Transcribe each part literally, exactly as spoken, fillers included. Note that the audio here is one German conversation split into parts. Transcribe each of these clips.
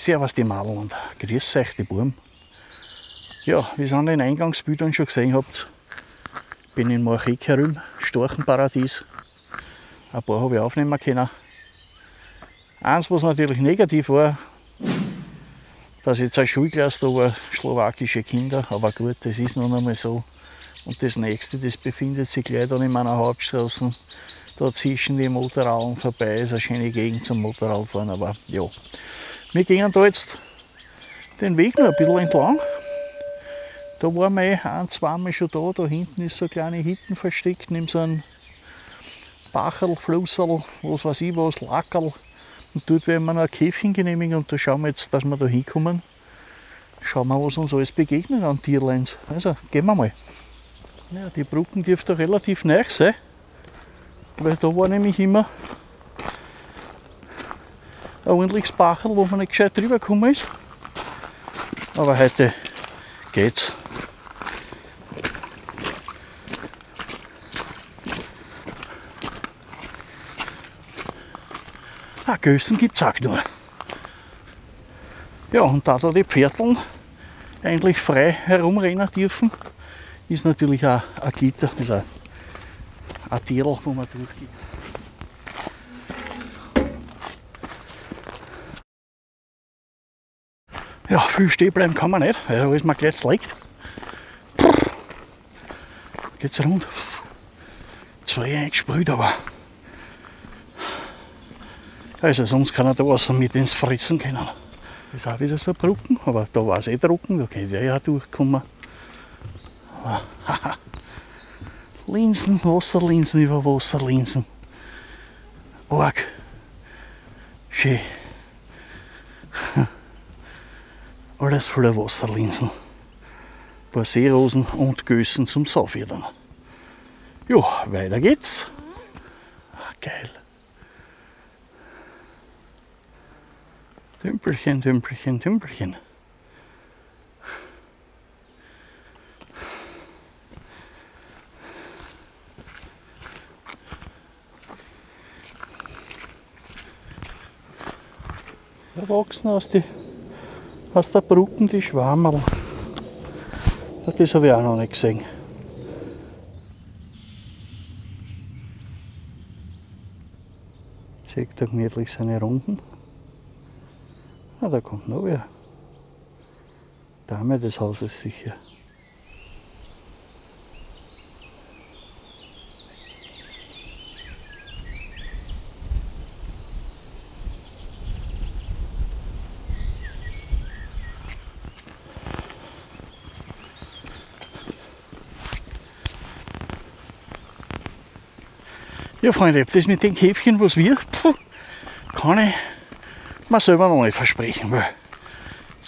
Servus die Madel und grüß euch die Buben. Ja, wie ihr an den Eingangsbildern schon gesehen habt, bin in Marchegg herum, Storchen Paradies. Ein paar habe ich aufnehmen können. Eins, was natürlich negativ war, dass jetzt eine Schulklasse da war, slowakische Kinder, aber gut, das ist nun einmal so. Und das nächste, das befindet sich gleich dann in meiner Hauptstraße. Da zwischen die Motorrauen vorbei, ist eine schöne Gegend zum Motorradfahren, aber ja. Wir gehen da jetzt den Weg noch ein bisschen entlang. Da waren wir ein, zweimal schon da, da hinten ist so eine kleine Hütte versteckt, neben so einem Bacherl, Flusserl, was weiß ich was, Lackerl. Und dort werden wir noch ein Käffchen genehmigen und da schauen wir jetzt, dass wir da hinkommen. Schauen wir, was uns alles begegnet an Tierleins. Also, gehen wir mal. Ja, die Brücken dürften relativ nahe sein, weil da war nämlich immer ein ordentliches Bacherl, wo man nicht gescheit drüber gekommen ist. Aber heute geht's. Ah, Gössen gibt's auch nur. Ja, und da da die Pferdln eigentlich frei herumrennen dürfen, ist natürlich auch ein Gitter, also ein Tierl, wo man durchgeht. Ja, viel stehen bleiben kann man nicht, weil da ist man gleich leicht. Geht's rund. Zwei eingesprüht, aber. Also sonst kann er da was mit ins Fressen können. Das ist auch wieder so ein Brücken, aber da war es eh trocken, da könnte er ja durchkommen. Aber, haha. Linsen, Wasserlinsen über Wasserlinsen. Arg. Schön. Alles voller Wasserlinsen. Ein paar Seerosen und Gössen zum Saufieren. Jo, weiter geht's. Ach, geil. Tümpelchen, Tümpelchen, Tümpelchen. Da wachsen aus, die, aus der Brücken die Schwammerl. Das habe ich auch noch nicht gesehen. Seht da gemütlich seine Runden. Ah, da kommt noch wer. Dame des Hauses sicher. Ja, Freunde, das mit den Käfchen, was wir, kann ich mir selber noch nicht versprechen, weil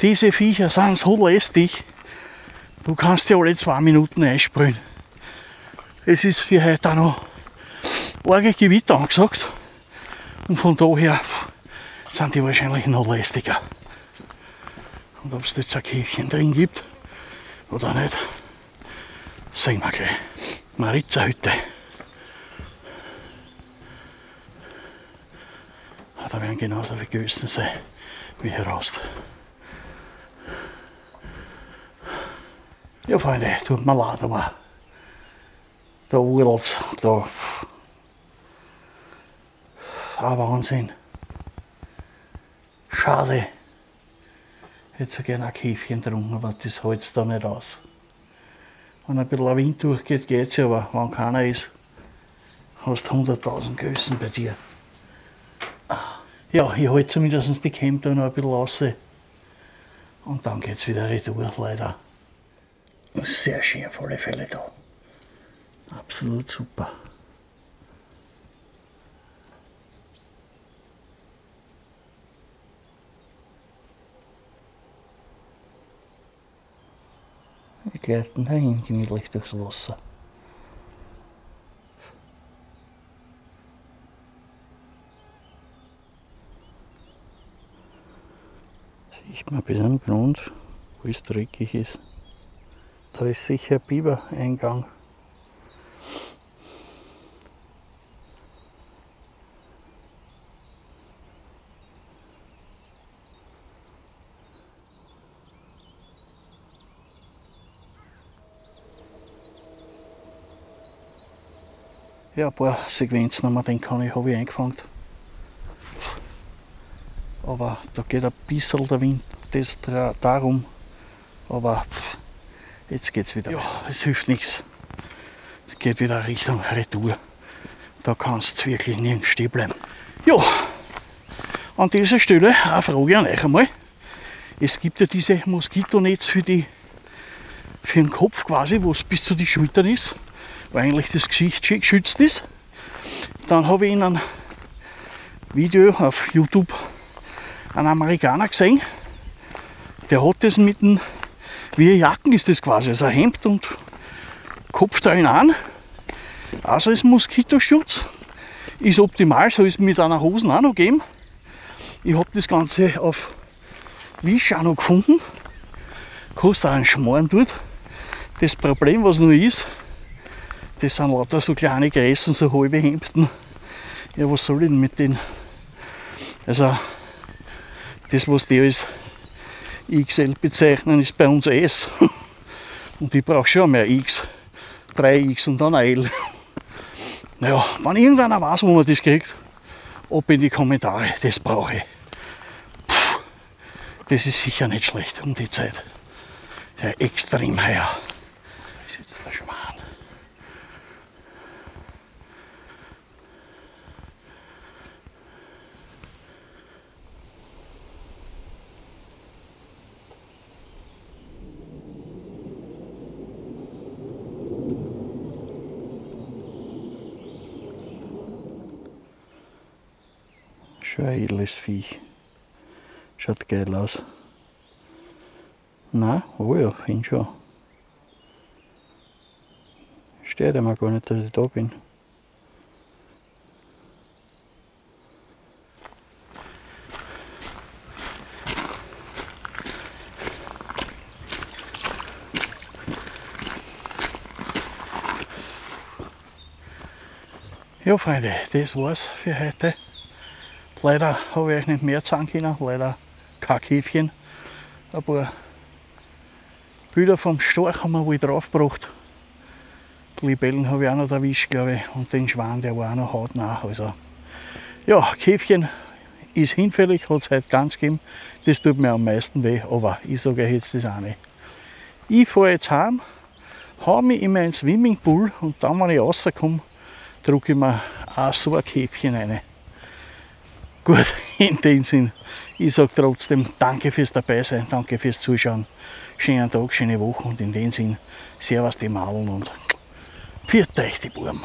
diese Viecher sind so lästig, du kannst ja alle zwei Minuten einsprühen. Es ist für heute auch noch arge Gewitter angesagt und von daher sind die wahrscheinlich noch lästiger. Und ob es jetzt ein Käfchen drin gibt oder nicht, sehen wir gleich. Maritzerhütte. Da werden genauso viele Gösen sein wie heraus. Ja, Freunde, tut mir leid, aber da urlaubs, da. Ah, Wahnsinn. Schade. Ich hätte so gerne ein Käfchen getrunken, aber das hält es da nicht aus. Wenn ein bisschen Wind durchgeht, geht's ja, aber wenn keiner ist, hast du hunderttausend Gösen bei dir. Ja, ich halte zumindest die Camp da noch ein bisschen raus. Und dann geht es wieder retour, leider. Sehr schön auf alle Fälle da. Absolut super. Wir gleiten dahin gemütlich durchs Wasser. Ich mal bis am Grund, wo es dreckig ist. Da ist sicher ein Bibereingang. ja, ein paar Sequenzen haben wir denkt, habe ich eingefangen. Aber da geht ein bisschen der Wind das darum. Aber pff, jetzt geht es wieder. Ja, es hilft nichts. Es geht wieder Richtung Retour. Da kannst du wirklich nirgends stehen bleiben. Ja, an dieser Stelle eine Frage an euch einmal. Es gibt ja diese Moskitonetze für, die, für den Kopf quasi, wo es bis zu den Schultern ist, weil eigentlich das Gesicht geschützt ist. Dann habe ich in einem Video auf YouTube einen Amerikaner gesehen, der hat das mit einem, wie eine Jacken ist das quasi, also ein Hemd und Kopfteilen an. Also ist Moskitoschutz, ist optimal, so ist mit einer Hose auch noch gegeben. Ich habe das Ganze auf Wish auch noch gefunden, kostet auch einen Schmarrn dort. Das Problem, was noch ist, das sind lauter so kleine Gräsen, so halbe Hemden. Ja, was soll ich denn mit denen? Also, das, was die als X L bezeichnen, ist bei uns S. Und ich brauche schon mehr X, drei X und dann ein L. Naja, wenn irgendeiner weiß, wo man das kriegt, ab in die Kommentare, das brauche ich. Puh, das ist sicher nicht schlecht um die Zeit. Ja, extrem heuer. Ist jetzt der Schwan. Schon ein edles Viech. Schaut geil aus. Nein, oh ja, finde schon. Steht mir gar nicht, dass ich da bin. Ja, Freunde, das war's für heute. Leider habe ich euch nicht mehr zeigen können, leider kein Käfchen. Ein paar Bilder vom Storch haben wir wohl draufgebracht. Die Libellen habe ich auch noch erwischt, glaube ich. Und den Schwan, der war auch noch hautnah. Also, ja, Käfchen ist hinfällig, hat es heute ganz gegeben. Das tut mir am meisten weh, aber ich sage euch jetzt das auch nicht. Ich fahre jetzt heim, hau mich in meinen Swimmingpool und dann, wenn ich rauskomme, drücke ich mir auch so ein Käfchen rein. Gut, in dem Sinn, ich sage trotzdem danke fürs Dabeisein, danke fürs Zuschauen, schönen Tag, schöne Woche und in dem Sinn, servus die Malen und pfiat euch die Burm.